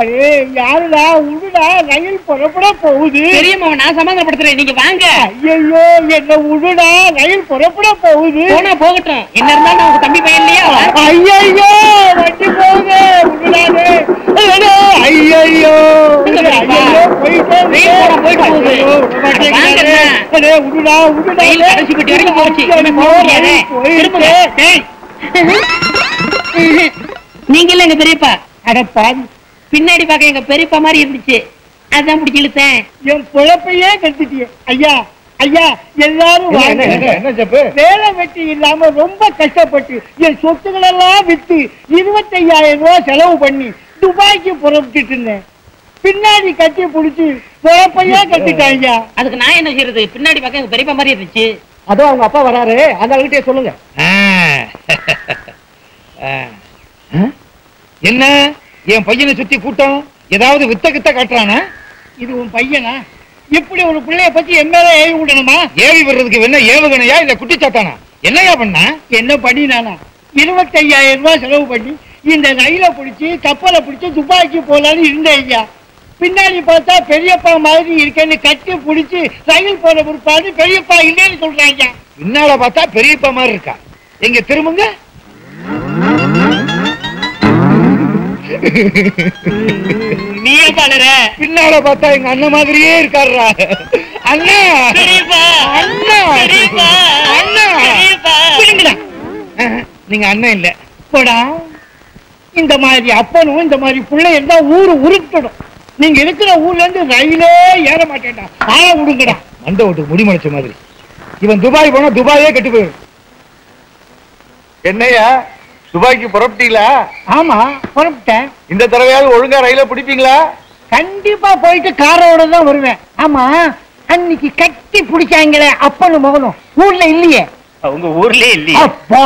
அடே யாருடா, உடுடா, ரயில் புறப்பட போகுது. பெரியம்மாவை நான் சமாதானப்படுத்துறேன், நீங்க வாங்க. ஐயோ என்ன உடுடா, ரயில் புறப்பட போகுது. போனா போகட்டும், என்ன இருந்தாலும் உங்க தம்பி பையன் இல்லையா. ஐயோ வண்டி போகுது, உடுடாது. ஐயோ உடுடா உடுடா, கடைசி பெட்டி வரைக்கும் போச்சு. நீங்க இல்ல எங்க பெரியப்பா, அடப்பா பின்னாடி பாக்க எங்க பெரியப்பா மாதிரி இருந்துச்சு, அதான் பிடிச்சி இழுத்தேன். என் குழப்பையே கெடுத்துட்டியே. ஐயா ஐயா எல்லாரும் வேலை வெட்டி இல்லாம ரொம்ப கஷ்டப்பட்டு என் சொத்துக்கள் எல்லாம் வித்து 25,000 ரூபாய் செலவு பண்ணி துபாய்க்கு புறப்பட்டுட்டு இருந்தேன். பின்னாடி கட்டி பிடிச்சி குழப்பையா கட்டிட்டேன். ஐயா அதுக்கு நான் என்ன செய்யறது, பின்னாடி பாக்க எங்க பெரியப்பா மாதிரி இருந்துச்சு, அதோ அவங்க அப்பா வராரு, அதே சொல்லுங்க. என்ன என் பையனை சுத்தி கூட்டம், ஏதாவது வித்த கித்த காட்டுறானா? இது உன் பையனா? இப்படி ஒரு பிள்ளைய பத்தி என் மேல ஏவி விடணுமா? ஏவி விடுறதுக்கு என்ன ஏவுகணையா இல்ல குட்டிச்சாத்தானா? என்னையா பண்ணா? என்ன பண்ணி நானா 25,000 ரூபாய் செலவு பண்ணி இந்த ரயில பிடிச்சி கப்பலை பிடிச்சி துபாய்க்கு போலான்னு இருந்தேன். ஐயா பின்னாடி பார்த்தா பெரியப்பா மாதிரி இருக்கேன்னு கட்டி பிடிச்சி ரயில் போற பிற்பாடு பெரியப்பா இல்லைன்னு சொல்றாங்க. பின்னால பார்த்தா பெரியப்பா மாதிரி இருக்கா, எங்க திரும்புங்க. நீயே பாடுற, பின்னால பார்த்தா எங்க அண்ணன் மாதிரியே இருக்காருடா. அண்ணா பெரியப்பா, அண்ணா பெரியப்பா, அண்ணா பெரியப்பா. புரியுங்களா? நீங்க அண்ணன் இல்ல போடா. இந்த மாதிரி அப்பனும் இந்த மாதிரி பிள்ளை இருந்தா ஊரு உருட்டணும். நீங்க இருக்கிற ஊர்ல இருந்து ரயிலே ஏற மாட்டேன்டா, ஆள விடுங்கடா. மண்ட ஓட்டு முடிமடைச்ச மாதிரி இவன் துபாய் போனா துபாயே கெட்டு போயிடும். என்னையா துபாய்க்கு புறப்பட்டீங்களா? ஆமா புறப்பட்டேன். இந்த தடவையாவது ஒழுங்கா ரயில பிடிப்பீங்களா? கண்டிப்பா போயிட்டு காரோட தான் வருவேன். ஆமா அன்னைக்கு கட்டி பிடிச்சாங்களே அப்பனு மகனும் ஊர்ல இல்லையே. உங்க ஊர்ல இல்லையே? அப்பா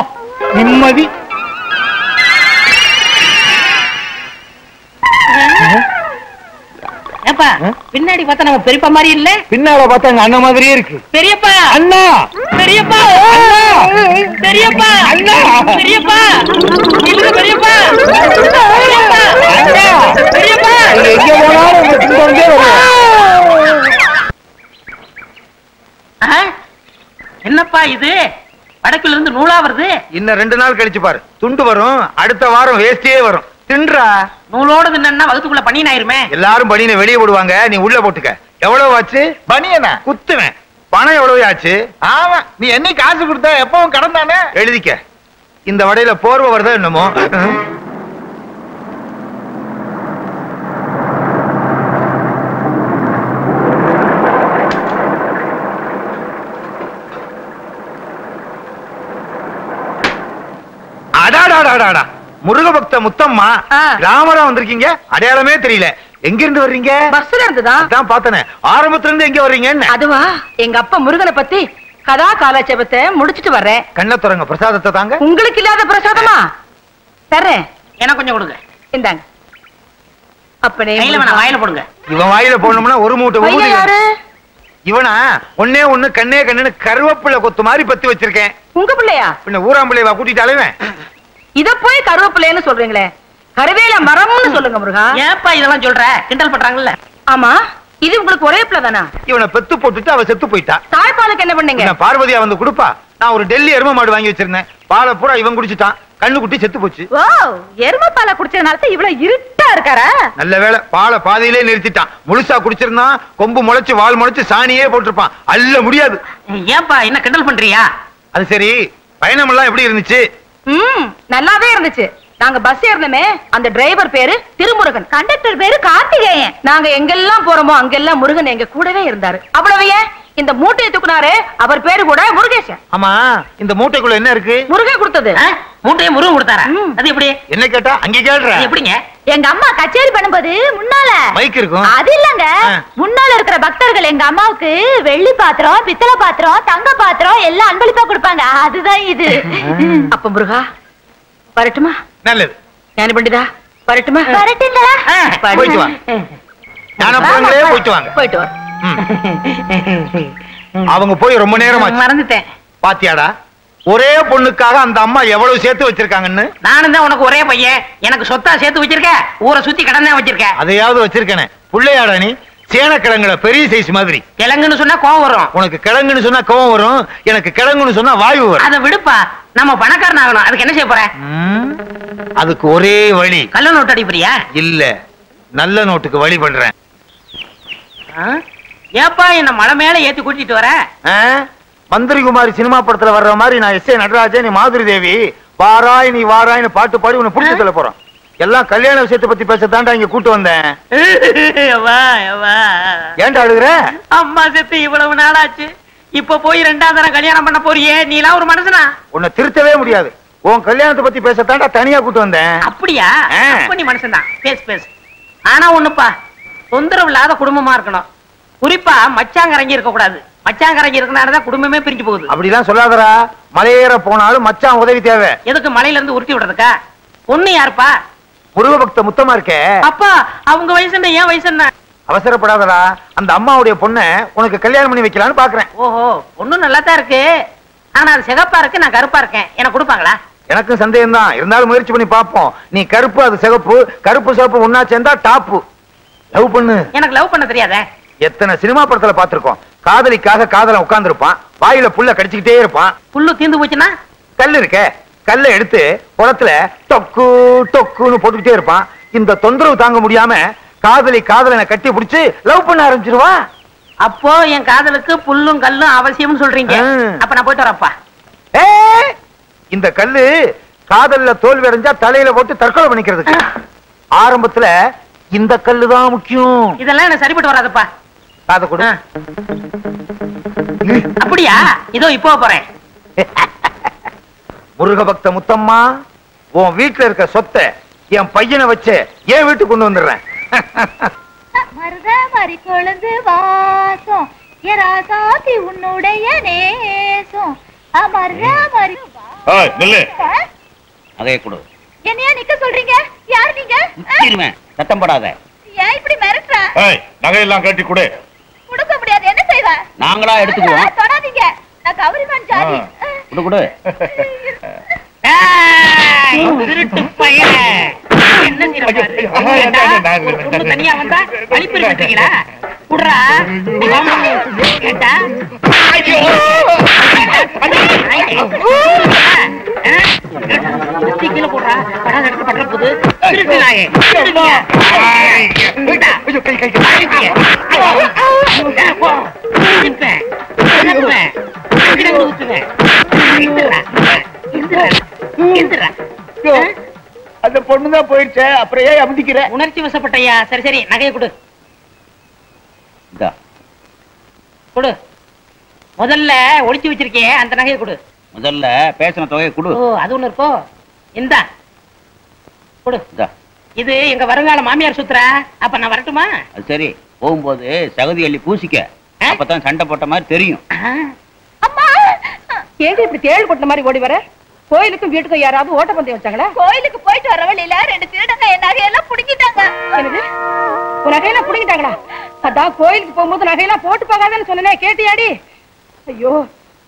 நிம்மதி. ஏப்பா பின்னாடி பார்த்தா நம்ம பெரியப்பா மாதிரி இல்ல, பின்னால பார்த்தா எங்க அண்ணன் மாதிரியே இருக்கு. பெரியப்பா அண்ணா, பெரியப்பா அண்ணா, பெரியப்பா அண்ணா, பெரியப்பா இல்ல பெரியப்பா அண்ணா, பெரியப்பா நீ எங்க போனாலும் உங்க பின் வந்துட்டே வர. என்னப்பா இது வடக்குல இருந்து நூலா வருது? இன்னும் 2 நாள் கழிச்சு பாரு, துண்டு வரும், அடுத்த வாரம் வேஸ்டியே வரும். தின்றா நூலோட தின்னா வகுத்துக்குள்ள பணியன் ஆயிருமே. எல்லாரும் பணியனை வெளியே போடுவாங்க, நீ உள்ள போட்டுக்க. எவ்வளவு ஆச்சு பணியனா? குத்துவேன். பணம் எவ்வளவு ஆச்சு? ஆமா நீ என்ன காசு கொடுத்தா எப்பவும் கடந்தானே. எழுதிக்க. இந்த வடையில போர்வை வருதா என்னமோ. அடாடாடாடாடா முருக பக்த முத்தம்மா ராமரா வந்திருக்கீங்க, அடையாளமே தெரியல. எங்க இருந்து வர்றீங்க? பஸ்ல இருந்துதான் பார்த்தனே. ஆரம்பத்துல இருந்து எங்க வர்றீங்கன்னு? அதுவா எங்க அப்பா முருகனை பத்தி கதா காலாட்சேபத்தை முடிச்சிட்டு வர்றேன். கண்ணை துறங்க, பிரசாதத்தை தாங்க. உங்களுக்கு இல்லாத பிரசாதமா தர்றேன், எனக்கு கொஞ்சம் கொடுங்க. இந்தாங்க. அப்பனே வாயில போடுங்க. இவன் வாயில போடணும்னா ஒரு மூட்டை. இவனா ஒன்னே ஒண்ணு கண்ணே கண்ணு கருவேப்பிள்ளை கொத்து மாதிரி பத்தி வச்சிருக்கேன். உங்க பிள்ளையா? பின்ன ஊராம் பிள்ளைவா கூட்டிட்டாலே இத போய் கருவேப்பிள்ளைன்னு சொல்றீங்களே, கருவேல மரம்னு சொல்லுங்க முருகா. ஏப்பா இதெல்லாம் சொல்ற, கிண்டல் பண்றாங்கல்ல. ஆமா இது உங்களுக்கு ஒரே பிள்ளை தானா? இவனை பெத்து போட்டுட்டு அவ செத்து போயிட்டா. தாய்ப்பாலுக்கு என்ன பண்ணீங்க? பார்வதியா வந்து கொடுப்பா. நான் ஒரு டெல்லி எரும மாடு வாங்கி வச்சிருந்தேன், பாலை பூரா இவன் குடிச்சுட்டான், கண்ணு குட்டி செத்து போச்சு. ஓ எரும பாலை குடிச்சதுனால இவ்வளவு இருட்டா இருக்காரா? நல்ல வேளை பாலை பாதையிலே நிறுத்திட்டான். முழுசா குடிச்சிருந்தா கொம்பு முளைச்சு வால் முளைச்சு சாணியே போட்டிருப்பான். அல்ல முடியாது. ஏப்பா என்ன கிண்டல் பண்றியா? அது சரி, பயணம் எல்லாம் எப்படி இருந்துச்சு? நல்லாவே இருந்துச்சு. நாங்க பஸ் ஏறணுமே, அந்த டிரைவர் பேரு திருமுருகன், கண்டக்டர் பேரு கார்த்திகேயன். நாங்க எங்கெல்லாம் போறோமோ அங்கெல்லாம் முருகன் எங்க கூடவே இருந்தாரு. அவ்வளவு ஏன் இந்த மூட்டையை தூக்குனாரு, அவர் பேரு கூட முருகேஷன். ஆமா இந்த மூட்டைக்குள்ள என்ன இருக்கு? முருகன் கொடுத்தது. மூட்டையை முருகன் கொடுத்தாரா? அது எப்படி? என்ன கேட்டா அங்க கேள்ற. எப்படிங்க? எங்க அம்மா கச்சேரி பண்ணும்போது முன்னால பைக் இருக்கும். அது இல்லங்க, முன்னால இருக்கிற பக்தர்கள் எங்க அம்மாவுக்கு வெள்ளி பாத்திரம், பித்தளை பாத்திரம், தங்க பாத்திரம் எல்லாம் அன்பளிப்பா கொடுப்பாங்க. அதுதான் இது. அப்ப முருகா வரட்டுமா? நல்லது ஞானி பண்டிதா, வரட்டுமா? வரட்டுங்களா? போயிட்டு வாங்க. நானா போங்களே போயிட்டு வாங்க. போயிட்டு வா. அவங்க போய் ரொம்ப நேரம் ஆச்சு. மறந்துட்டேன். பாத்தியாடா? ஒரே பொண்ணுக்காக அந்த அம்மா எவ்வளவு சேர்த்து வச்சிருக்காங்கன்னு. நானும் தான் உனக்கு ஒரே பையன். எனக்கு சொத்தா சேர்த்து வச்சிருக்க. ஊரை சுத்தி கடன் தான் வச்சிருக்க. அதையாவது வச்சிருக்கனே. புள்ளையாடா நீ? சேன கிழங்குல பெரிய சைஸ் மாதிரி. கிழங்குன்னு சொன்னா கோவம் வரும். உனக்கு கிழங்குன்னு சொன்னா கோவம் வரும். எனக்கு கிழங்குன்னு சொன்னா வாய்வு வரும். அத விடுப்பா. நம்ம பணக்காரன் ஆகணும். அதுக்கு என்ன செய்ய போற? அதுக்கு ஒரே வழி. கள்ள நோட்டு அடிப்பறியா? இல்ல, நல்ல நோட்டுக்கு வழி பண்றேன். ஏப்பா என்ன மலை மேல ஏத்தி கூட்டிட்டு வர? மந்திரிகுமாரி சினிமா படத்துல வர்ற மாதிரி நான் எஸ் ஏ நடராஜன், நீ மாதிரி தேவி, வாராய் நீ வாராய்னு பாட்டு பாடி உன்னை புடிச்சு தள்ள போறோம். எல்லாம் கல்யாண விஷயத்தை பத்தி பேசத்தாண்டா இங்க கூட்டு வந்தேன். ஏன்டா அழுகுற? அம்மா செத்து இவ்வளவு நாளாச்சு, இப்ப போய் ரெண்டாம் தரம் கல்யாணம் பண்ண போறியே, நீலாம் ஒரு மனுஷனா? உன்னை திருத்தவே முடியாது. உன் கல்யாணத்தை பத்தி பேசத்தாண்டா தனியா கூட்டு வந்தேன். அப்படியா? நீ மனுஷன்தான், பேசு பேசு. ஆனா ஒண்ணுப்பா, தொந்தரவு இல்லாத குடும்பமா இருக்கணும். குறிப்பா மச்சாங்கரங்கி இருக்க கூடாது. மச்சாங்கரங்கி இருக்கனாலதான் குடும்பமே பிரிஞ்சு போகுது. அப்படிதான் சொல்லாதரா. மலையேற போனாலும் மச்சான் உதவி தேவை. எதுக்கு மலையில இருந்து உருட்டி விடுறதுக்கா? ஒண்ணு யாருப்பா முருக பக்த முத்தமா இருக்கே அப்பா, அவங்க வயசு என்ன ஏன் வயசு என்ன? அவசரப்படாதடா. அந்த அம்மாவுடைய பொண்ண உனக்கு கல்யாணம் பண்ணி வைக்கலான்னு பாக்குறேன். ஓஹோ, பொண்ணு நல்லா தான் இருக்கு. ஆனா அது சிகப்பா இருக்கு, நான் கருப்பா இருக்கேன். எனக்கு கொடுப்பாங்களா? எனக்கும் சந்தேகம் தான், இருந்தாலும் முயற்சி பண்ணி பாப்போம். நீ கருப்பு, அது சிகப்பு. கருப்பு சிகப்பு ஒன்னா சேர்ந்தா டாப்பு. லவ் பண்ணு. எனக்கு லவ் பண்ண தெரியாத. எத்தனை சினிமா படத்துல பாத்துருக்கோம். காதலிக்காக காதல உட்கார்ந்து இருப்பான், வாயில புல்ல கடிச்சுக்கிட்டே இருப்பான். புல்லு தீந்து போச்சுன்னா கல் இருக்க, கல்ல எடுத்து குளத்துல டொக்கு டொக்குன்னு போட்டுக்கிட்டே இருப்பான். இந்த தொந்தரவு தாங்க முடியாம காதலி காதலனை கட்டி பிடிச்சு லவ் பண்ண ஆரம்பிச்சிருவா. அப்போ என் காதலுக்கு புல்லும் கல்லும் அவசியம் சொல்றீங்க? அப்ப நான் போயிட்டு வரப்பா. ஏ, இந்த கல்லு காதல்ல தோல்வி அடைஞ்சா தலையில போட்டு தற்கொலை பண்ணிக்கிறதுக்கு. ஆரம்பத்துல இந்த கல்லு தான் முக்கியம். இதெல்லாம் எனக்கு சரிப்பட்டு வராதுப்பா. காத கொடு. அப்படியா? இதோ இப்போ போறேன். முருக பக்த முத்தம்மா, உன் வீட்டுல இருக்க சொத்தை என் பையனை வச்சு என் வீட்டுக்கு கொண்டு வந்துடுறேன். மருதமரி கொழுந்து வாசம் ஏராசாதி உன்னுடைய நேசம். மருதமரி. ஏய் நில்லு. அதையே கொடு. என்னையா நிக்க சொல்றீங்க? யார் நீங்க? திரும்ப சத்தம் போடாத. ஏன் இப்படி மிரட்டற? ஏய், நகை எல்லாம் கட்டி கொடு. கொடுக்க முடியாது. என்ன செய்வ? நாங்களா எடுத்துக்குவோம். தொடாதீங்க. நான் கவரிமான் ஜாதி. கொடு கொடு. ஏய், திருட்டு பையன். என்ன நிரபாரு? கொண்டு தனியா வந்தா அழிப்பு விட்டீங்களா? குடுறா. கேட்டா? ஐயோ. கிலோ போடுறா. படம் எடுத்து பண்ற போது திருட்டு நாயே. ஐயோ. ஐயோ கை கை கை. போ. நிப்பே. நிப்பே. கிட்ட குடுத்துனே. நின்றா. நின்றா. நின்றா. அந்த பொண்ணு தான் போயிடுச்சே, அப்புறம் ஏன் அமுதிக்கிற? உணர்ச்சி வசப்பட்டையா. சரி சரி, நகையை கொடு. கொடு. முதல்ல ஒளிச்சு வச்சிருக்கே அந்த நகையை கொடு. முதல்ல பேசின தொகையை கொடு. அது ஒண்ணு இருக்கோ? இந்த கொடு. இது எங்க வருங்கால மாமியார் சுத்துற. அப்ப நான் வரட்டுமா? சரி, போகும்போது சகதி அள்ளி பூசிக்க. அப்பதான் சண்டை போட்ட மாதிரி தெரியும். கேடு இப்படி தேள் போட்ட மாதிரி ஓடி வர. கோயிலுக்கும் வீட்டுக்கும் யாராவது ஓட்ட பந்தயம் வச்சாங்களா? கோயிலுக்கு போயிட்டு வர வழியில ரெண்டு திருடங்க என் நகையெல்லாம் புடுங்கிட்டாங்க. என்னது, உன் நகையெல்லாம் புடுங்கிட்டாங்களா? அதான் கோயிலுக்கு போகும்போது நகையெல்லாம் போட்டு போகாதன்னு சொன்னனே, கேட்டியாடி? ஐயோ,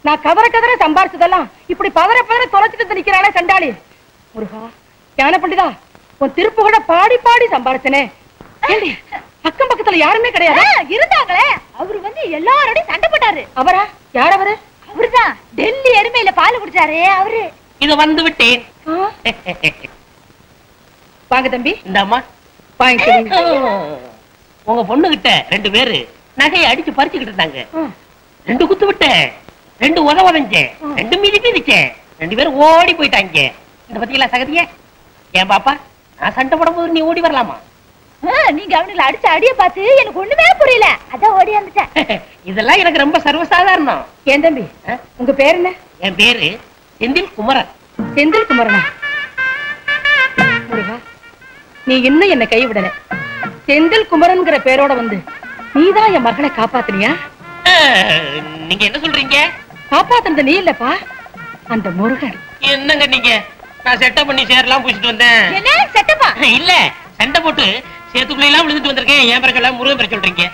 நான் கதற கதற சம்பாரிச்சதெல்லாம் இப்படி பதற பதற தொலைச்சிட்டு நிக்கிறானே சண்டாளி. முருகா, ஞான பண்டிதா, உன் திருப்பு கூட பாடி பாடி சம்பாரிச்சனே. அக்கம் பக்கத்துல யாருமே கிடையாது. இருந்தாங்களே, அவரு வந்து எல்லாரோடையும் சண்டை போட்டாரு. அவரா? யார் அவரு? அவருதான் டெல்லி எருமையில பால் குடிச்சாரு அவரு. இது வந்து விட்டேன். வாங்க தம்பி. இந்த அம்மா வாங்கிட்டு. உங்க பொண்ணுகிட்ட ரெண்டு பேரு நகையை அடிச்சு பறிச்சுக்கிட்டு இருந்தாங்க. ரெண்டு குத்து விட்டேன், ரெண்டு உத உதஞ்சேன், ரெண்டு மீதி மீதிச்சேன். ரெண்டு பேரும் ஓடி போயிட்டாங்க. இந்த பத்திகளா சகதிய? ஏன் பாப்பா, நான் சண்டை போட போது நீ ஓடி வரலாமா? நீங்க அவனுல அடிச்ச அடிய பார்த்து எனக்கு ஒண்ணுமே புரியல, அதான் ஓடி வந்துட்டேன். இதெல்லாம் எனக்கு ரொம்ப சர்வசாதாரணம். ஏன் தம்பி, உங்க பேர் என்ன? என் பேரு செந்தில் குமரன். செந்தில் குமரனா? நீ இன்னும் என்ன கைவிடல. செந்தில் குமரன்ங்கிற பேரோட வந்து நீதான் என் மகனை காப்பாத்தினியா? நீங்க என்ன சொல்றீங்க? காப்பாத்தினது நீ இல்லப்பா, அந்த முருகன். என்னங்க நீங்க? நான் செட்டப் பண்ணி சேரலாம் பூசிட்டு வந்தேன். என்ன செட்டப்பா? இல்ல, சண்டை போட்டு சேத்துக்குள்ள எல்லாம் விழுந்துட்டு வந்திருக்கேன். ஏன் பரக்கல முருகன் பர சொல்றீங்க?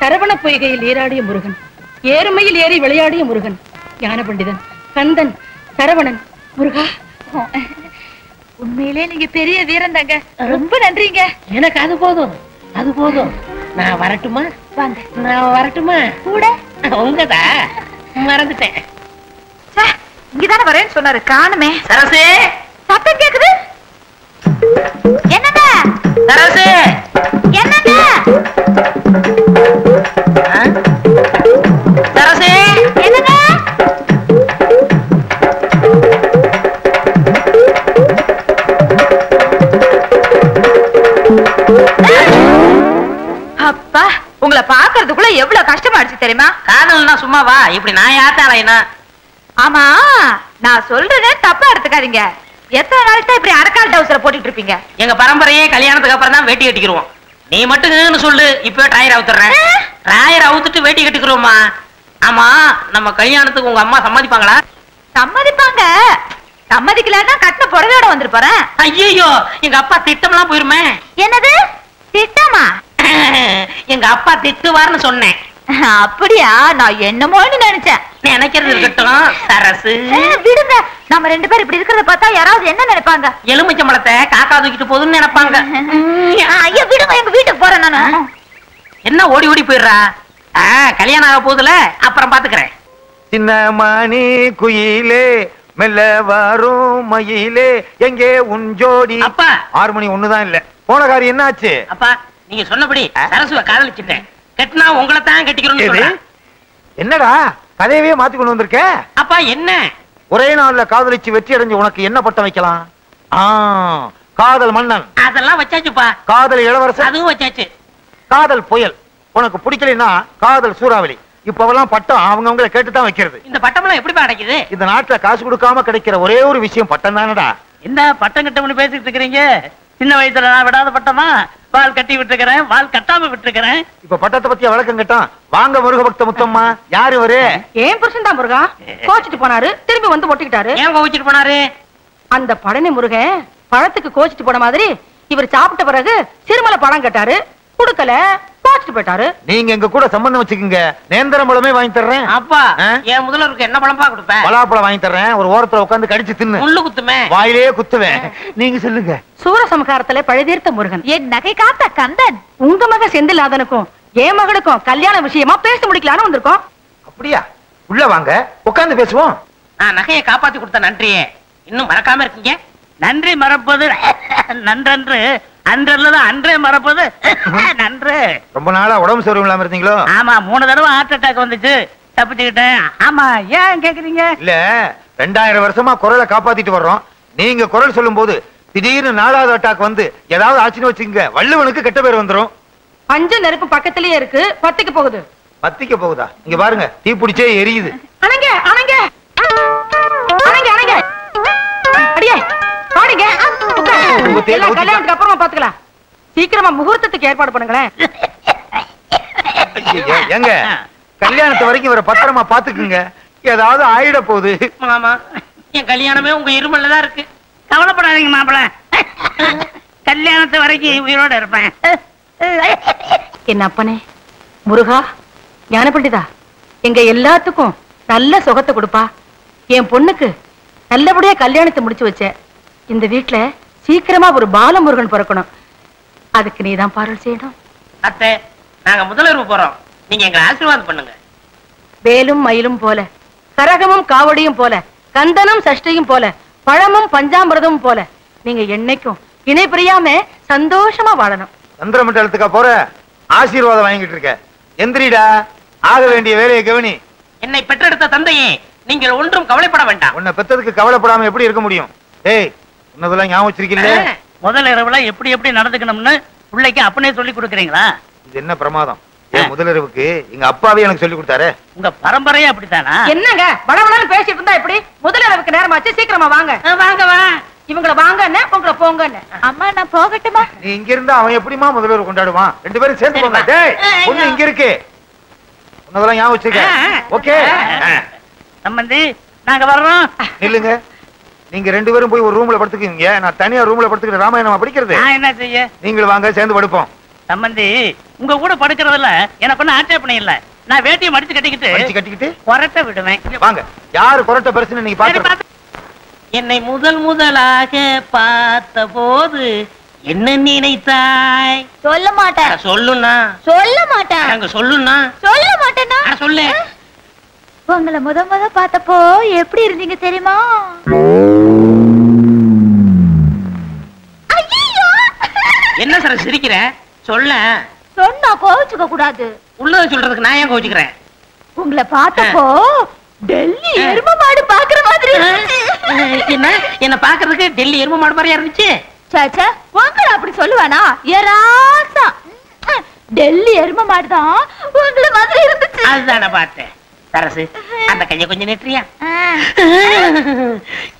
சரவண பொய்கையில் ஏறாடிய முருகன், ஏறுமையில் ஏறி விளையாடிய முருகன், ஞான பண்டிதன், கந்தன், சரவணன், முருகா. உண்மையிலே நீங்க பெரிய வீரன் தாங்க. ரொம்ப நன்றிங்க. எனக்கு அது போதும், அது போதும். நான் வரட்டுமா? வாங்க. நான் வரட்டுமா? கூட உங்கதா மறந்துட்டேன். இங்கதானே வரேன்னு சொன்னாரு, காணுமே. சரசே, சத்தம் கேக்குது. என்னங்க சரசே? என்னங்க சரசே? என்னங்க? அப்பா, உங்களை பாக்குறதுக்குள்ள எவ்வளவு கஷ்டமாயிடுச்சு தெரியுமா? காணல்னா சும்மாவா? இப்படி நான் யாத்தாலைனா? ஆமா, நான் சொல்றதே தப்பா எடுத்துக்காதீங்க. எத்தனை நாளைக்கு இப்படி அரக்கால் டவுசரை போட்டுட்டு இருப்பீங்க? எங்க பரம்பரையே கல்யாணத்துக்கு அப்புறம் தான் வேட்டி கட்டிக்கிறோம். நீ மட்டும் சொல்லு, இப்பவே ட்ராயர் அவுத்துறேன். ட்ராயர் அவுத்துட்டு வேட்டி கட்டிக்கிறோமா? ஆமா, நம்ம கல்யாணத்துக்கு உங்க அம்மா சம்மதிப்பாங்களா? சம்மதிப்பாங்க. சம்மதிக்கலன்னா கட்ட புடவையோட வந்துட்டு போறேன். ஐயோ, எங்க அப்பா திட்டம்லாம் போயிருமே. என்னது திட்டமா? எங்க அப்பா திட்டுவார்னு சொன்னேன். அப்படியா? நான் என்னமோன்னு நினைச்சேன். நினைக்கிறது இருக்கட்டும் சரசு. விடுங்க, நம்ம ரெண்டு பேரும் இப்படி இருக்கிறத பார்த்தா யாராவது என்ன நினைப்பாங்க? எலுமிச்சை மலத்தை காக்கா தூக்கிட்டு போதுன்னு நினைப்பாங்க. ஐயா விடுங்க, எங்க வீட்டுக்கு போறேன் நானு. என்ன ஓடி ஓடி போயிடுறா? கல்யாணம் ஆக போதுல, அப்புறம் பாத்துக்கிறேன். சின்ன மணி குயிலே மெல்ல வரும் மயிலே எங்கே உன் ஜோடி? அப்பா, 6 மணி ஒண்ணுதான் இல்ல. போன காரியம் என்ன ஆச்சு? அப்பா, நீங்க சொன்னபடி சரசுவை காதலிச்சுட்டேன். கட்டினா உங்களை தான் கட்டிக்கிறோம்னு சொல்றேன். என்னடா கதையவே மாத்தி கொண்டு வந்திருக்கே? அப்பா என்ன, ஒரே நாள்ல காதலிச்சு வெற்றி அடைஞ்சு உனக்கு என்ன பட்டம் வைக்கலாம்? காதல் மன்னன் அதெல்லாம் வச்சாச்சுப்பா. காதல் இளவரசன் அதுவும் வச்சாச்சு. காதல் புயல் உனக்கு பிடிக்கலன்னா காதல் சூறாவளி. இப்பவெல்லாம் பட்டம் அவங்கவங்களை கேட்டுதான் வைக்கிறது. இந்த பட்டம்லாம் எப்படி கிடைக்குது? இந்த நாட்டுல காசு கொடுக்காம கிடைக்கிற ஒரே ஒரு விஷயம் பட்டம் தானடா. என்ன பட்டம் கட்டம்னு பேசிட்டு இருக்கிறீங்க? சின்ன வயசுல நான் விடாத பட்டமா? வால் கட்டி விட்டுருக்கிறேன், வால் கட்டாம விட்டுருக்கிறேன். இப்ப பட்டத்தை பத்தியா விளக்கம் கேட்டான். வாங்க முருக பக்த முத்தம்மா. யாரு இவரு? ஏன் புருஷன் தான் முருகா. கோச்சிட்டு போனாரு, திரும்பி வந்து ஒட்டிக்கிட்டாரு. ஏன் கோச்சிட்டு போனாரு? அந்த பழனி முருகன் பழத்துக்கு கோச்சிட்டு போன மாதிரி இவர் சாப்பிட்ட பிறகு சிறுமலை பழம் கேட்டாரு, குடுக்கல, கோச்சிட்டு போயிட்டாரு. நீங்க எங்க கூட சம்பந்தம் வச்சுக்கோங்க, நேந்திரம் பழமே வாங்கி தர்றேன். அப்பா, என் முதல்வருக்கு என்ன பழம்பா கொடுப்பேன்? பலாப்பழம் வாங்கி தர்றேன். ஒரு ஓரத்துல உட்காந்து கடிச்சு தின்னு. முள்ளு குத்துமே, வாயிலே குத்துவேன். நீங்க சொல்லுங்க. சூரசம்காரத்திலே பழுதீர்த்த முருகன், என் நகை காத்த கந்தன், உங்க மக செந்திலாதனுக்கும் என் மகளுக்கும் கல்யாண விஷயமா பேசி முடிக்கலான்னு வந்திருக்கோம். அப்படியா? உள்ள வாங்க, உட்கார்ந்து பேசுவோம். நான் நகையை காப்பாத்தி கொடுத்த நன்றியே இன்னும் மறக்காம இருக்கீங்க. நன்றி மறப்பது நன்றன்று, அன்றல்லதான் அன்றே மறப்பது நன்று. ரொம்ப நாளா உடம்பு சோர்வு இல்லாம இருந்தீங்களோ? ஆமா, 3 தடவை ஹார்ட் அட்டாக் வந்துச்சு, தப்பிச்சுக்கிட்டேன். ஆமா, ஏன் கேக்குறீங்க? இல்ல, 2000 வருஷமா குரலை காப்பாத்திட்டு வர்றோம். நீங்க குரல் சொல்லும் போது திடீர்னு 4வது அட்டாக் வந்து ஏதாவது ஆச்சுன்னு வச்சுங்க, வள்ளுவனுக்கு கெட்ட பேர் வந்துடும். பஞ்ச நெருப்பு பக்கத்திலேயே இருக்கு, பத்திக்கு போகுது. பத்திக்கு போகுதா? இங்க பாருங்க, தீ பிடிச்சே எரியுது. அணங்க அணங்க அணங்க அணங்க. அடியே பாடுங்க. கல்யாணத்துக்கு அப்புறமா பாத்துக்கலாம். சீக்கிரமா முகூர்த்தத்துக்கு ஏற்பாடு பண்ணுங்களேன். எங்க கல்யாணத்து வரைக்கும் இவரை பத்திரமா பாத்துக்குங்க, ஏதாவது ஆயிட போகுது. ஆமா, என் கல்யாணமே உங்க இருமல்ல தான் இருக்கு. கவலைப்படாதீங்க மாப்பிள்ள, கல்யாணத்து வரைக்கும் உயிரோட இருப்பேன். என்ன அப்பனே முருகா, ஞான பண்டிதா, எங்க எல்லாத்துக்கும் நல்ல சுகத்தை கொடுப்பா. என் பொண்ணுக்கு நல்லபடியா கல்யாணத்தை முடிச்சு வச்ச. இந்த வீட்டுல சீக்கிரமா ஒரு பாலமுருகன் பிறக்கணும். அதுக்கு நீ தான் பாடல் செய்யணும். அத்தை, நாங்க முதல்வர் போறோம், நீங்க எங்களை ஆசீர்வாதம் பண்ணுங்க. வேலும் மயிலும் போல, கரகமும் காவடியும் போல, கந்தனும் சஷ்டியும் போல, பழமும் பஞ்சாமிரதமும் போல, நீங்க என்னைக்கும் இணை பிரியாம சந்தோஷமா வாழணும். சந்திர மண்டலத்துக்கா போற? ஆசீர்வாதம் வாங்கிட்டு இருக்க. எந்திரிடா, ஆக வேண்டிய வேலையை கவனி. என்னை பெற்றெடுத்த தந்தையே, நீங்கள் ஒன்றும் கவலைப்பட வேண்டாம். உன்னை பெற்றதுக்கு கவலைப்படாம எப்படி இருக்க முடியும்? ஏய், உன்னதெல்லாம் ஞாபகம் வச்சிருக்கீங்களே? முதல் இரவுல எப்படி எப்படி நடந்துக்கணும்னு பிள்ளைக்கு அப்பனே சொல்லி கொடுக்குறீங்களா? இது என்ன பிரமாதம்! முதலிரவுக்கு எங்க அப்பாவே எனக்கு சொல்லி கொடுத்தாரு. உங்க பரம்பரையே அப்படித்தானா? என்னங்க படவளன்னு பேசிட்டு இருந்தா எப்படி? முதலிரவுக்கு நேரமாச்சு, சீக்கிரமா வாங்க. வாங்க வா, இவங்கள வாங்கன்னு உங்களை போங்கன்னு. அம்மா, நான் போகட்டுமா? நீ இங்க இருந்தா அவன் எப்படிமா முதலிரவு கொண்டாடுவான்? 2 பேரும் சேர்ந்து போங்க. டேய், பொண்ணு இங்க இருக்கு, உன்னதெல்லாம் ஞாபகம் வச்சுக்க. ஓகே சம்பந்தி, நாங்க வர்றோம். இல்லங்க, நீங்க ரெண்டு பேரும் போய் ஒரு ரூம்ல படுத்துக்கீங்க. நான் தனியா ரூம்ல படுத்துக்கிட்டு ராமாயணமா படிக்கிறது. நான் என்ன செய்ய? நீங்க வாங்க சேர்ந்து படுப்போம். சம்பந்தி உங்க கூட படுக்கிறதுல எனக்கு ஒன்னும் ஆட்சேபணை இல்ல. நான் வேட்டியை மடிச்சு கட்டிக்கிட்டு கொரட்ட விடுவேன். வாங்க. யாரு கொரட்ட பெருசுன்னு நீங்க பாத்து. என்னை முதல் முதலாக பார்த்த போது என்ன நினைத்தாய்? சொல்ல மாட்டேன். சொல்லுண்ணா. சொல்ல மாட்டேன். அங்க சொல்லுண்ணா. சொல்ல மாட்டேனா? சொல்லு. உங்களை முத பார்த்தப்போ எப்படி இருந்தீங்க தெரியுமா? ஐயோ! என்ன சர சிரிக்கிற? சொல்ல. சொன்னா கோவிச்சுக்க கூடாது. உள்ளத சொல்றதுக்கு நான் ஏன் கோவிச்சுக்கிறேன்? உங்களை பார்த்தப்போ டெல்லி எருமை மாடு பாக்குற மாதிரி இருந்துச்சு. என்ன என்ன பாக்குறதுக்கு டெல்லி எருமை மாடு மாதிரியா இருந்துச்சு? சாச்சா, உங்களை அப்படி சொல்லுவானா? ஏராசா. டெல்லி எருமை மாடு தான் உங்களை மாதிரி இருந்துச்சு. அதுதான பார்த்தேன். சரசு, அந்த கைய கொஞ்சம் நெற்றியா.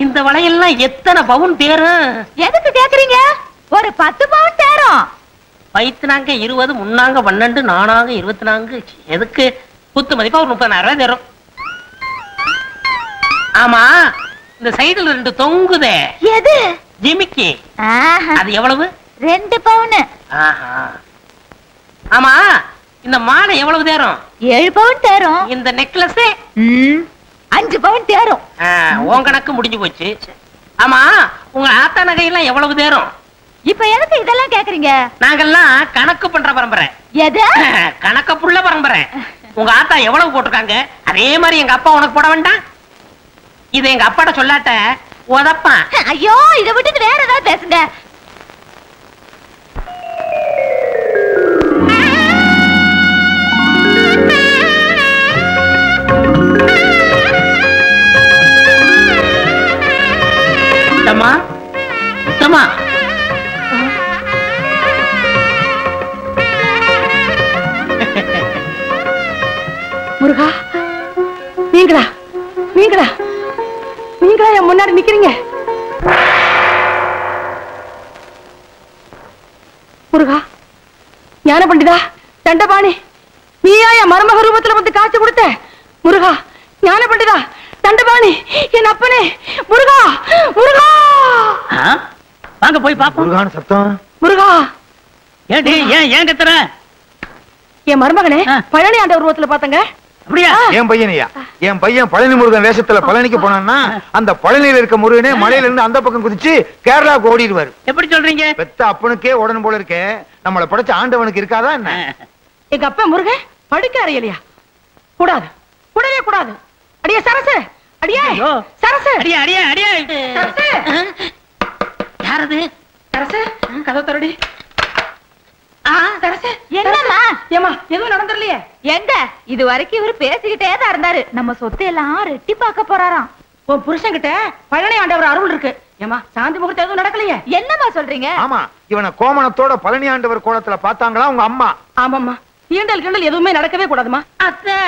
இந்த வளையெல்லாம் எத்தனை பவுன் தேரும்? எதுக்கு கேக்குறீங்க? ஒரு 10 பவுன் தேரும். 20 முன்னாங்க 12 நானாங்க 24. எதுக்கு? குத்து மதிப்பா ஒரு 30,000 தேரும். ஆமா, இந்த சைடுல 2 தொங்குதே. எது? ஜிமிக்கி. அது எவ்வளவு? 2 பவுன். ஆமா, இந்த மாலை எவ்வளவு தேரும்? 7 பவுன் தேரும். இந்த நெக்லஸ் 5 பவுன் தேரும். உன் கணக்கு முடிஞ்சு போச்சு. ஆமா, உங்க ஆத்தா நகையெல்லாம் எவ்வளவு தேரும்? இப்ப எதுக்கு இதெல்லாம் கேக்குறீங்க? நாங்கெல்லாம் கணக்கு பண்ற பரம்பரை. எது? கணக்கப்புள்ள பரம்பரை. உங்க ஆத்தா எவ்வளவு போட்டிருக்காங்க அதே மாதிரி எங்க அப்பா உனக்கு போட வேண்டாம். இது எங்க அப்பாட்ட சொல்லாட்ட உதப்பான். ஐயோ, இதை விட்டு வேற ஏதாவது பேசுங்க. உத்தமா, உத்தமா, முருகா, நீங்களா? நீங்களா? நீங்களா என் முன்னாடி நிக்கிறீங்க? முருகா, ஞான பண்டிதா, தண்டபாணி, நீயா என் மருமக ரூபத்துல வந்து காட்சி கொடுத்த? முருகா, ஞான பண்டிதா, தண்டபாணி, என் அப்பனே முருகா, முருகா, வாங்க போய் பாப்போம். முருகான சத்தம். முருகா, ஏடி ஏன் ஏன் கத்துற? என் மருமகனே பழனி ஆண்ட உருவத்துல பார்த்தங்க. அப்படியா? என் பையனையா? என் பையன் பழனி முருகன் வேஷத்துல பழனிக்கு போனான்னா அந்த பழனியில இருக்க முருகனே மலையில இருந்து அந்த பக்கம் குதிச்சு கேரளாவுக்கு ஓடிடுவாரு. எப்படி சொல்றீங்க? பெத்த அப்பனுக்கே உடனே போல இருக்கே. நம்மளை படைச்ச ஆண்டவனுக்கு இருக்காதா என்ன? எங்க அப்பா முருகன் படிக்காரே இல்லையா? கூடாது, கூடவே கூடாது. அடியே சரசு, அடியே சரசு, அடியே அடியே அடியே சரசு. யார் அது? சரசு, கதவு திறடி. ஆ சரசு, என்னம்மா? ஏமா, எதுவும் நடந்துறலையே? எங்க இது வரைக்கும் இவர் பேசிக்கிட்டே தான் இருந்தாரு. நம்ம சொத்தை எல்லாம் ரெட்டி பார்க்க போறாராம். உன் புருஷன்கிட்ட பழனி ஆண்டவர் அருள் இருக்கு. ஏமா, சாந்தி முகூர்த்தம் எதுவும் நடக்கலையே? என்னம்மா சொல்றீங்க? ஆமா, இவனை கோமணத்தோட பழனி ஆண்டவர் கோலத்துல பார்த்தாங்களா உங்க அம்மா? ஆமாம்மா, தீண்டல் கிண்டல் எதுவுமே நடக்கவே கூடாதுமா. அத்தை,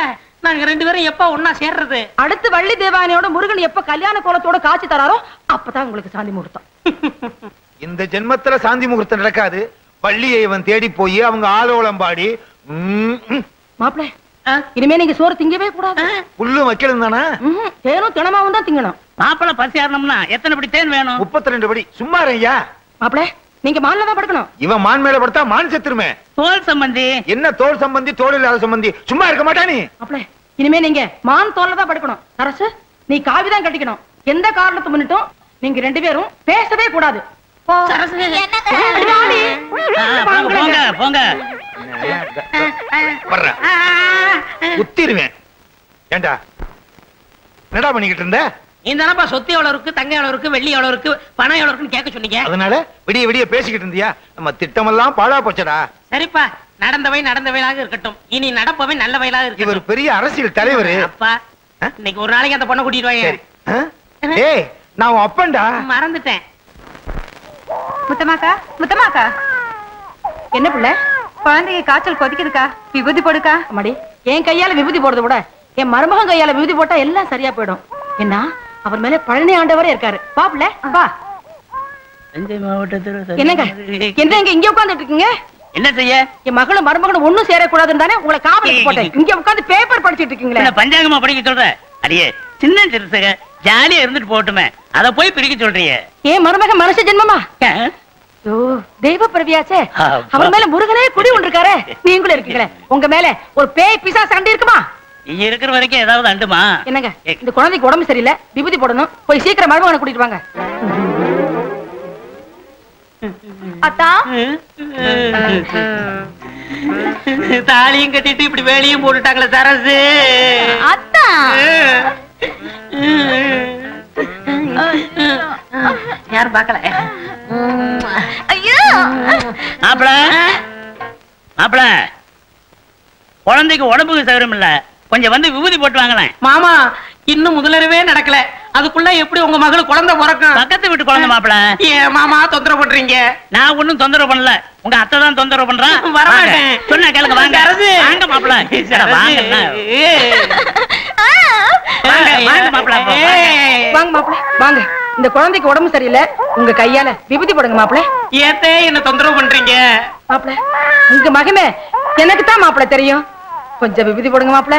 நாங்க ரெண்டு பேரும் எப்ப ஒன்னா சேர்றது? அடுத்து வள்ளி தேவானையோட முருகன் எப்ப கல்யாண கோலத்தோட காட்சி தராரோ அப்பதான் உங்களுக்கு சாந்தி முகூர்த்தம். இந்த ஜென்மத்துல சாந்தி முகூர்த்தம் நடக்காது. வள்ளியை இவன் தேடி போய் அவங்க ஆலோலம் பாடி. மாப்பிள்ளை, இனிமே நீங்க சோறு திங்கவே கூடாது. புல்லும் வைக்கலும் தானா? தேனும் தினமாவும் தான் திங்கணும். மாப்பிள்ளை பசி ஆறணும்னா எத்தனை படி தேன் வேணும்? 32 படி. சும்மா ஐயா. மாப்பிள்ளை, நீங்க மான்ல தான் படுக்கணும். இவன் மான் மேல படுத்தா மான் செத்துருமே. தோல் சம்பந்தி. என்ன தோல் சம்பந்தி? தோல் இல்லாத சம்பந்தி. சும்மா இருக்க மாட்டானே. அப்பளே, இனிமே நீங்க மான் தோல்ல தான் படுக்கணும். சரசு, நீ காவி தான் கட்டிக்கணும். எந்த காரணத்தை முன்னிட்டும் நீங்க ரெண்டு பேரும் பேசவே கூடாது. சரசு, போங்க போங்க. வர்றேன், குத்திடுவேன். ஏண்டா என்னடா பண்ணிக்கிட்டு இருந்த? இந்தனப்பா சொத்து எவ்வளவு இருக்கு, தங்க எவ்வளவு இருக்கு, வெள்ளி எவ்வளவு இருக்கு, பணம் எவ்வளவு இருக்குன்னு கேட்க சொன்னீங்க. அதனால விடிய விடிய பேசிக்கிட்டு இருந்தியா? நம்ம திட்டமெல்லாம் பாழா போச்சடா. சரிப்பா, நடந்தவை நடந்தவையாக இருக்கட்டும். இனி நடப்பவை நல்ல வயலாக இருக்கு. இவர் பெரிய அரசியல் தலைவர் அப்பா. இன்னைக்கு ஒரு நாளைக்கு அந்த பொண்ணை கூட்டிடுவாங்க. ஏய், நான் அப்பன்டா, மறந்துட்டேன். முத்தமாக்கா, முத்தமாக்கா, என்ன பிள்ளை? குழந்தைக்கு காய்ச்சல் கொதிக்குதுக்கா, விபூதி போடுக்கா. மடி, என் கையால விபூதி போடுறது கூட என் மருமகன் கையால விபூதி போட்டா எல்லாம் சரியா போயிடும். என்ன, அவர் மேல பழனி ஆண்டவரே இருக்காரு. பாப்ளே வா. எந்த மாவட்டத்துல என்னங்க என்னங்க இங்க உட்கார்ந்துட்டு இருக்கீங்க? என்ன செய்ய? என் மகளும் மருமகனும் ஒண்ணும் சேர கூடாதுன்னு தானே உங்களை காவலுக்கு போட்டேன். இங்க உட்கார்ந்து பேப்பர் படிச்சிட்டு இருக்கீங்களே. பஞ்சாங்கமா படிக்க சொல்ற? அடியே, சின்ன சிறுசக ஜாலியா இருந்துட்டு போட்டுமே அத போய் பிரிக்க சொல்றீங்க. ஏன் மருமகன் மனுஷ ஜென்மமா? ஓ தெய்வ பிரவியாச்சே, அவன் மேல முருகனே குடி ஒன்றிருக்காரு. நீங்களும் இருக்கீங்களே, உங்க மேல ஒரு பேய் பிசா சண்டை இருக்குமா? இருக்கிற வரைக்கும் ஏதாவது அண்டுமா என்னங்க? இந்த குழந்தைக்கு உடம்பு சரியில்லை, விபூதி போடணும். போய் சீக்கிரம் மருமகனை கூட்டிட்டு வாங்க. அத்தா தாலியும் கட்டிட்டு இப்படி வேலையும் போட்டுட்டாங்களே சரசு. அத்தா யாரும் பாக்கல. ஐயோ மாப்பிள மாப்பிள, குழந்தைக்கு உடம்புக்கு சௌகரம் இல்ல, கொஞ்சம் வந்து விபூதி போட்டு வாங்கலாம். மாமா இன்னும் முதலரவே நடக்கல, அதுக்குள்ள எப்படி உங்க மகளுக்கு குழந்தை பிறக்கும்? பக்கத்து வீட்டு குழந்தை மாப்பிள. ஏன் மாமா தொந்தரவு பண்றீங்க? நான் ஒண்ணும் தொந்தரவு பண்ணல, உங்க அத்தை தான் தொந்தரவு பண்றேன். வர மாட்டேன் சொன்னா கேளுங்க. வாங்க வாங்க மாப்பிள, வாங்க வாங்க மாப்பிள, வாங்க மாப்பிள வாங்க. இந்த குழந்தைக்கு உடம்பு சரியில்லை, உங்க கையால விபூதி போடுங்க மாப்பிள. ஏத்தே என்ன தொந்தரவு பண்றீங்க மாப்பிள? உங்க மகமே எனக்கு தான் மாப்பிள தெரியும், கொஞ்சம் விபூதி போடுங்க மாப்பிள.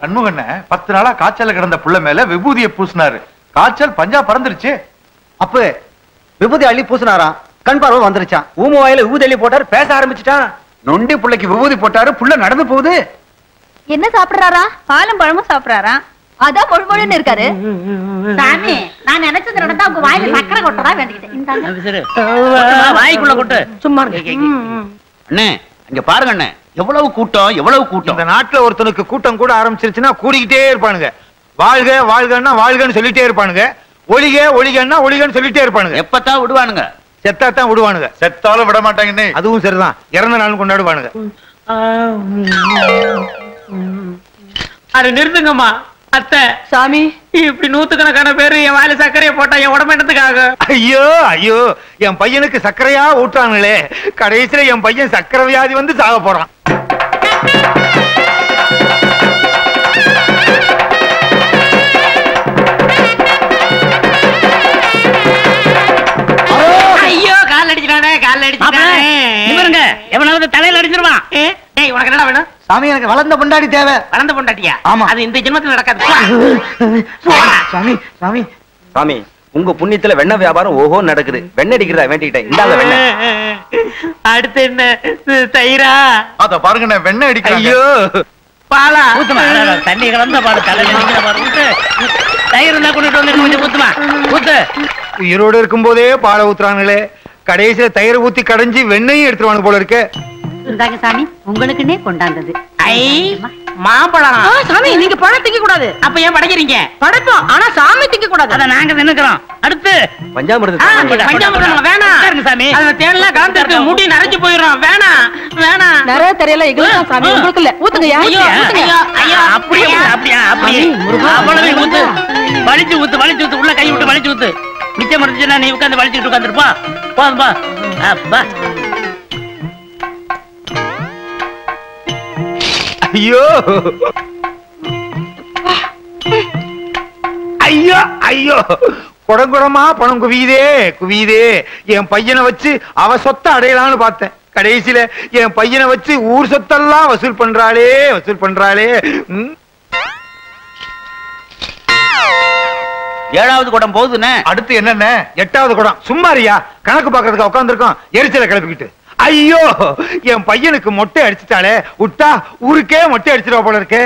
சண்முகண்ண 10 நாளா காய்ச்சல கிடந்த புள்ள மேல விபூதியை பூசினாரு. காய்ச்சல் பஞ்சா பறந்துருச்சு. அப்ப விபூதி அள்ளி பூசினாராம், கண் பார்வை வந்துருச்சான். ஊம வாயில விபூதி அள்ளி போட்டாரு, பேச ஆரம்பிச்சுட்டான். நொண்டி புள்ளைக்கு விபூதி போட்டாரு, புள்ள நடந்து போகுது. என்ன சாப்பிடுறாரா? பாலும் பழமும் சாப்பிடுறாரா? அதான் பொழுபொழுன்னு இருக்காரு. சாமி நான் நினைச்சது நடந்தா உங்க வாயில சக்கரை கொட்டதா வேண்டிக்கிட்டேன். வாய்க்குள்ள கொட்டு சும்மா அண்ணே. இங்க பாருங்க அண்ணே, எவ்வளவு கூட்டம் எவ்வளவு கூட்டம். இந்த நாட்டுல ஒருத்தனுக்கு கூட்டம் கூட ஆரம்பிச்சிருச்சுன்னா கூடிக்கிட்டே இருப்பானுங்க. வாழ்க வாழ்கன்னா வாழ்கன்னு சொல்லிட்டே இருப்பானுங்க, ஒளிக ஒளிகன்னா ஒளிகன்னு சொல்லிட்டே இருப்பானுங்க. எப்பத்தான் விடுவானுங்க? செத்தாத்தான் விடுவானுங்க. செத்தாலும் விட மாட்டாங்கன்னு அதுவும் சரிதான், இறந்த நாள் கொண்டாடுவானுங்க. அது நிறுத்துங்கம்மா அத்தை. சாமி இப்படி நூத்துக்கணக்கான பேரு என் வாயில சர்க்கரையை போட்டா என் உடம்பு என்னத்துக்காக? ஐயோ ஐயோ, என் பையனுக்கு சர்க்கரையா ஊட்டாங்களே, கடைசியில என் பையன் சர்க்கரை வியாதி வந்து சாக போறான். ஐயோ கால் அடிச்சுட்டானே, கால் அடிச்சுட்டானே. இவருங்க எவனாவது தலையில அடிச்சிருவான். டேய் உனக்கு என்னடா வேணும்? சாமி எனக்கு வளர்ந்த பொண்டாடி தேவை. வளர்ந்த பொண்டாட்டியா? ஆமா, அது இந்த ஜென்மத்துல நடக்காது. சாமி சாமி சாமி, உங்க புண்ணியத்துல வெண்ண வியாபாரம் ஓஹோ நடக்குது. வெண்ண அடிக்கிறதா வேண்டிக்கிட்டேன், இந்தாங்க வெண்ண. அடுத்து என்ன தயிரா? அத பாருங்க வெண்ண அடிக்க. ஐயோ பாலா ஊத்துமா, தண்ணி கலந்த பாலு தலையில பாருங்க. தயிர் இருந்தா கொண்டுட்டு வந்து கொஞ்சம் ஊத்துமா, ஊத்து. உயிரோடு இருக்கும் போதே பாலை ஊத்துறானுங்களே, கடைசியில தயிரை ஊத்தி கடைஞ்சி வெண்ணையும் எடுத்துருவானு போல இருக்கு. சாமி உங்களுக்குன்னே கொண்டாந்தது மாம்பழம். சாமி நீங்க பழம் திங்க கூடாது. அப்ப ஏன் படைக்கிறீங்க? படைப்போம், ஆனா சாமி திங்க கூடாது, அத நாங்க நினைக்கிறோம். அடுத்து பஞ்சாமிர்தம். பஞ்சாமிர்தம் வேணாம் சாமி, அத தேனல காந்திட்டு மூடி நரைஞ்சு போயிரோம். வேணாம் வேணாம், நிறைய தெரியல. எங்களுக்கு சாமி உங்களுக்கு இல்ல, ஊத்துங்க. ஐயோ ஐயோ அப்படியே அப்படியே அப்படியே அவ்வளவு ஊத்து. வலிச்சு ஊத்து, வலிச்சு ஊத்து, உள்ள கை விட்டு வலிச்சு ஊத்து. மிச்சம் இருந்துச்சுன்னா நீ உட்கார்ந்து வலிச்சுட்டு உட்கார்ந்திருப்பா. போதும் பா. அப்பா ஐயோ ஐயோ ஐயோ, குடங்குடமா பணம் குவியுதே குவியுதே. என் பையனை வச்சு அவ சொத்தை அடையலான்னு பார்த்தேன், கடைசியில என் பையனை வச்சு ஊர் சொத்தெல்லாம் வசூல் பண்றாளே வசூல் பண்றாளே. 7வது குடம் போகுதுன்னு அடுத்து என்னென்ன? 8வது குடம். சும்மாரியா கணக்கு பாக்குறதுக்கு உட்காந்துருக்கோம், எரிச்சலை கிளப்பிக்கிட்டு. ஐயோ என் பையனுக்கு மொட்டை அடிச்சுட்டாலே, விட்டா ஊருக்கே மொட்டை அடிச்சிட போல இருக்கு.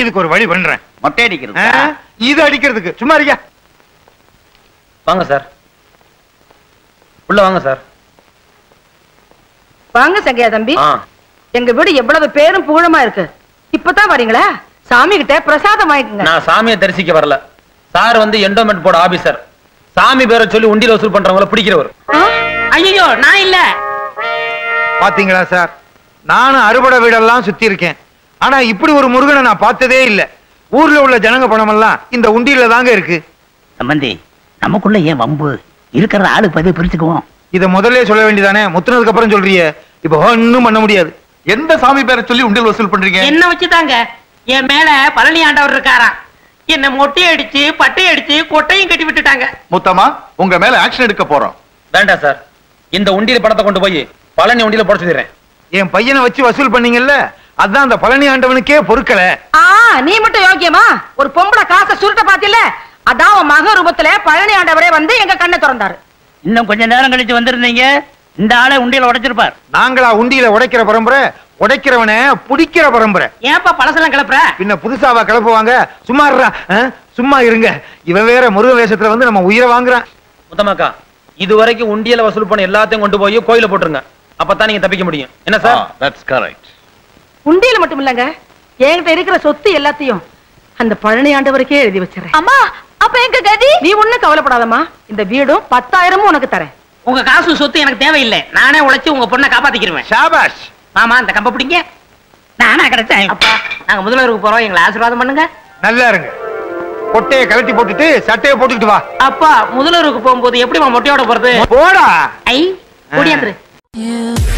இதுக்கு ஒரு வழி பண்றேன். மொட்டை அடிக்கிறது இது அடிக்கிறதுக்கு சும்மா இருக்கியா? வாங்க சார், உள்ள வாங்க சார். வாங்க சங்கையா தம்பி, எங்க வீடு எவ்வளவு பேரும் புகழமா இருக்கு. இப்பதான் வரீங்களா? சாமி கிட்ட பிரசாதம் வாங்கிக்கங்க. நான் சாமியை தரிசிக்க வரல சார், வந்து எண்டோமெண்ட் போர்டு ஆபீசர். சாமி பேரை சொல்லி உண்டியில வசூல் பண்றவங்கள பிடிக்கிறவர். ஐயோ நான் இல்ல. பாத்தீங்களா சார், நானும் அறுபடை வீடெல்லாம் சுத்தி இருக்கேன், ஆனா இப்படி ஒரு முருகனை நான் பார்த்ததே இல்ல. ஊர்ல உள்ள ஜனங்க பணமெல்லாம் இந்த உண்டியில தாங்க இருக்கு. சம்பந்தி, நமக்குள்ள ஏன் வம்பு? இருக்கிற ஆளுக்கு பதிவு பிரிச்சுக்குவோம். இதை முதல்ல சொல்ல வேண்டியதானே, முத்துனதுக்கு அப்புறம் சொல்றீங்க. இப்போ ஒன்னும் பண்ண முடியாது. எந்த சாமி பேரை சொல்லி உண்டில் வசூல் பண்றீங்க? என்ன வச்சுதாங்க? என் மேல பழனி ஆண்டவர் இருக்காரா? என்ன மொட்டை அடிச்சு பட்டை அடிச்சு கொட்டையும் கட்டி விட்டுட்டாங்க. முத்தமா, உங்க மேல ஆக்ஷன் எடுக்க போறோம். வேண்டாம் சார், இந்த உண்டியில படத்தை கொண்டு போய் பழனி உண்டியில போட சொல்லிடுறேன். என் பையனை வச்சு வசூல் பண்ணீங்கல்ல, அதான் அந்த பழனி ஆண்டவனுக்கே பொறுக்கல. நீ மட்டும் யோக்கியமா? ஒரு பொம்பளை காசை சுருட்ட பாத்தில, அதான் உன் மக ரூபத்துல பழனி ஆண்டவரே வந்து எங்க கண்ணை திறந்தாரு. இன்னும் கொஞ்ச நேரம் கழிச்சு வந்திருந்தீங்க, இந்த ஆளை உண்டியில உடைச்சிருப்பார். நாங்களா உண்டியில உடைக்கிற பரம்பரை? உடைக்கிறவனே பிடிக்கிற பரம்பரை. ஏப்பா பழசெல்லாம் கிளப்புற? பின்ன புதுசாவா கிளப்புவாங்க? சும்மா சும்மா இருங்க. இவன் வேற முருக வேஷத்துல வந்து நம்ம உயிரை வாங்குறான். முத்தமாக்கா, இது வரைக்கும் உண்டியில வசூல் பண்ண எல்லாத்தையும் கொண்டு போய் கோயில போட்டுருங்க. அப்பதான் நீங்க தப்பிக்க முடியும். என்ன சார்? That's correct. உண்டியில மட்டும் இல்லங்க, என்கிட்ட இருக்கிற சொத்து எல்லாத்தையும் அந்த பழனி ஆண்டவருக்கே எழுதி வச்சிருக்கேன். அம்மா, அப்ப எங்க கதி? நீ ஒண்ணும் கவலைப்படாதம்மா, இந்த வீடும் 10,000 உனக்கு தரேன். உங்க காசு சொத்து எனக்கு தேவையில்லை, நானே உழைச்சு உங்க பொண்ணை காப்பாத்திக்கிறேன். ஷாபாஷ். மாமா, அந்த கம்ப பிடிங்க. நானா கிடைச்சேன். அப்பா, நாங்க முதல்வருக்கு போறோம், எங்களை ஆசீர்வாதம் பண்ணுங்க. நல்லா இருங்க. கொட்டையை கழட்டி போட்டுட்டு சட்டையை போட்டுட்டு வா. அப்பா, முதல்வருக்கு போகும்போது எப்படி மொட்டையோட போறது? போடா. ஐ, ஓடியாந்துரு.